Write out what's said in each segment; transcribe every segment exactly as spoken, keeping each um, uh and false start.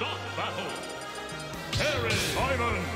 Stop battle. Harry Simon.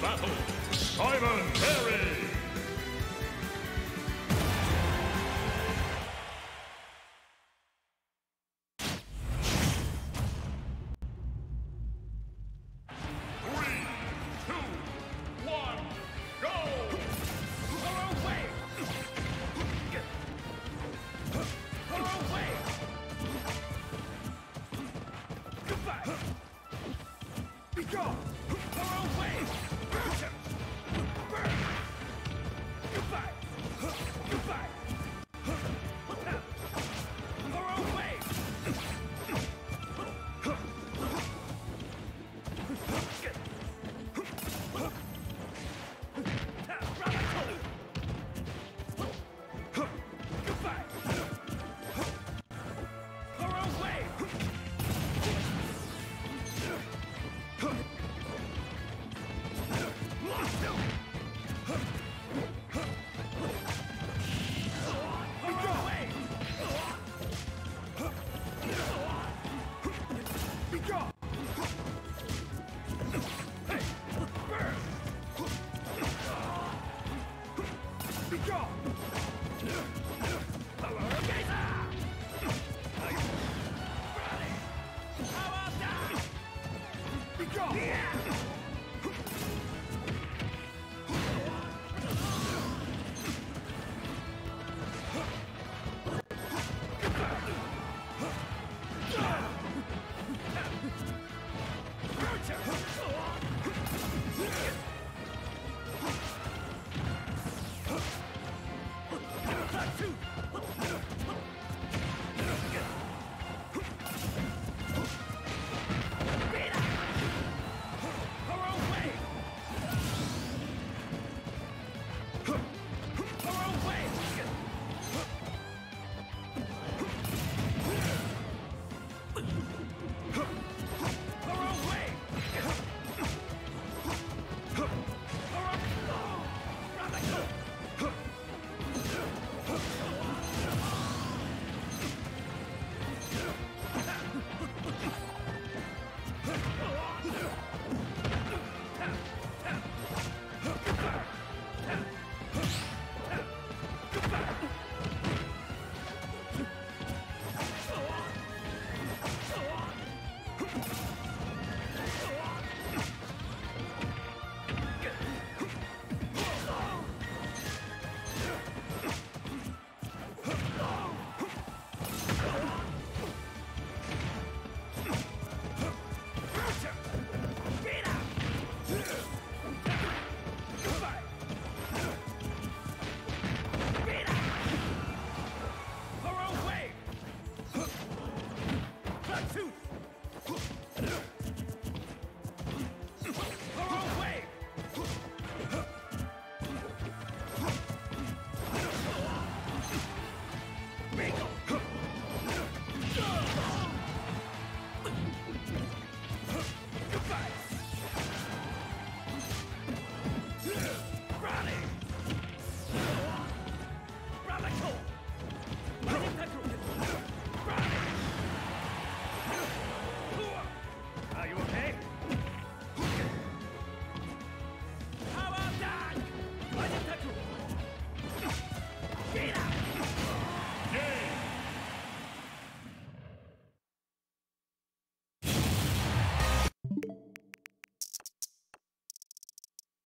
Battle, Ivan Perry! Go!